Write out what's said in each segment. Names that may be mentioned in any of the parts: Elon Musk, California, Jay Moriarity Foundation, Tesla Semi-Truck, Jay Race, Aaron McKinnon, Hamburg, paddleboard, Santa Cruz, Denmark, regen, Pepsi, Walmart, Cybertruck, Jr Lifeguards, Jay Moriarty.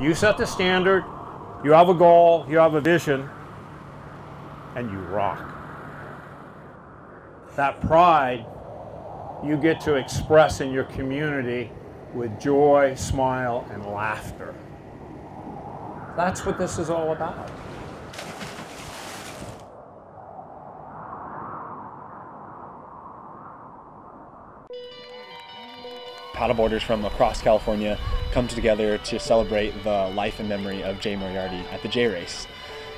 You set the standard, you have a goal, you have a vision, and you rock. That pride you get to express in your community with joy, smile, and laughter. That's what this is all about. Paddleboarders from across California come together to celebrate the life and memory of Jay Moriarty at the Jay Race.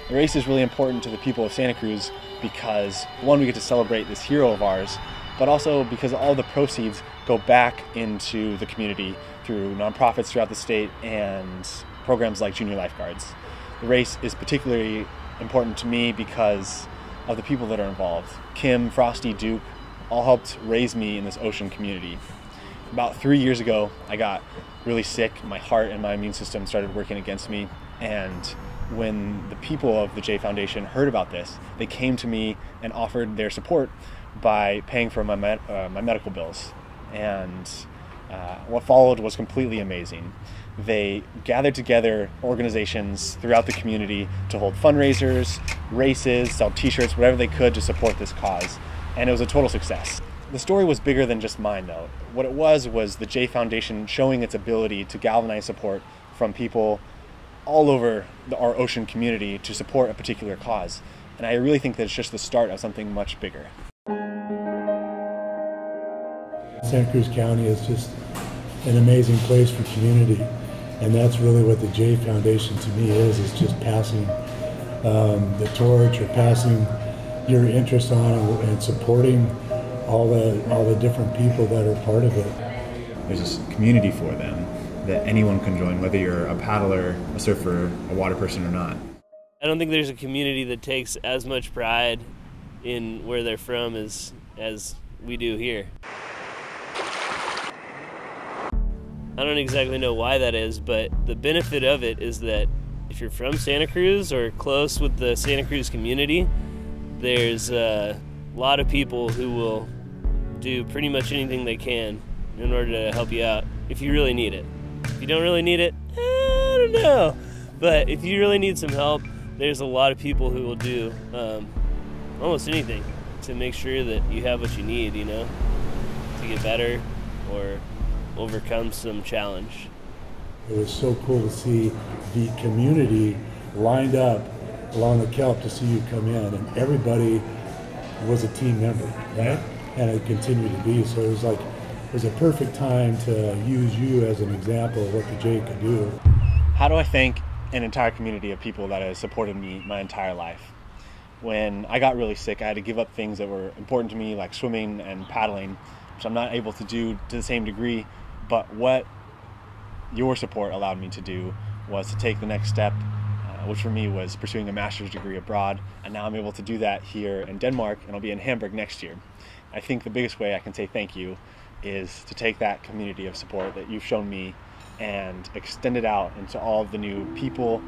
The race is really important to the people of Santa Cruz because, one, we get to celebrate this hero of ours, but also because all the proceeds go back into the community through nonprofits throughout the state and programs like Jr Lifeguards. The race is particularly important to me because of the people that are involved. Kim, Frosty, Duke, all helped raise me in this ocean community. About 3 years ago, I got really sick. My heart and my immune system started working against me. And when the people of the Jay Foundation heard about this, they came to me and offered their support by paying for my medical bills. And what followed was completely amazing. They gathered together organizations throughout the community to hold fundraisers, races, sell t-shirts, whatever they could to support this cause. And it was a total success. The story was bigger than just mine, though. What it was the Jay Foundation showing its ability to galvanize support from people all over our ocean community to support a particular cause. And I really think that it's just the start of something much bigger. Santa Cruz County is just an amazing place for community. And that's really what the Jay Foundation to me is just passing the torch or passing your interest on and supporting all the different people that are part of it. There's this community for them that anyone can join, whether you're a paddler, a surfer, a water person or not. I don't think there's a community that takes as much pride in where they're from as we do here. I don't exactly know why that is, but the benefit of it is that if you're from Santa Cruz or close with the Santa Cruz community, there's a lot of people who will do pretty much anything they can in order to help you out if you really need it. If you don't really need it, I don't know. But if you really need some help, there's a lot of people who will do almost anything to make sure that you have what you need, you know, to get better or overcome some challenge. It was so cool to see the community lined up along the kelp to see you come in, and everybody was a team member, right? And it continued to be. So it was like, it was a perfect time to use you as an example of what the Jay could do. How do I thank an entire community of people that has supported me my entire life? When I got really sick, I had to give up things that were important to me, like swimming and paddling, which I'm not able to do to the same degree. But what your support allowed me to do was to take the next step, which for me was pursuing a master's degree abroad, and now I'm able to do that here in Denmark, and I'll be in Hamburg next year. I think the biggest way I can say thank you is to take that community of support that you've shown me and extend it out into all of the new people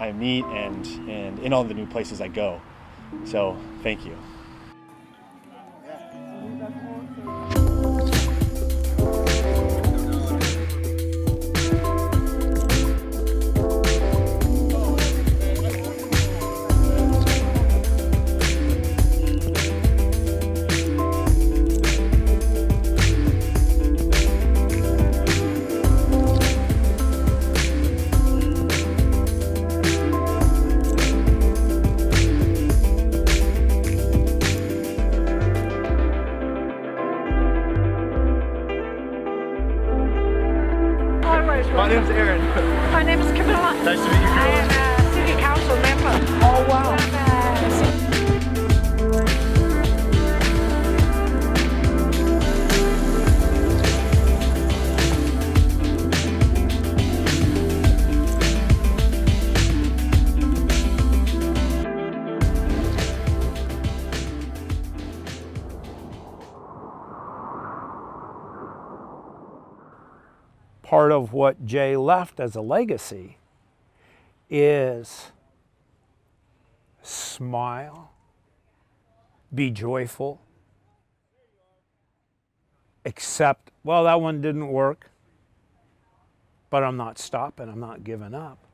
I meet and in all the new places I go. So, thank you. My name's Aaron. My name is Camilla. Nice to meet you, Camilla. I am a city council member. Oh, wow. Part of what Jay left as a legacy is smile, be joyful, accept, well, that one didn't work. but I'm not stopping, I'm not giving up.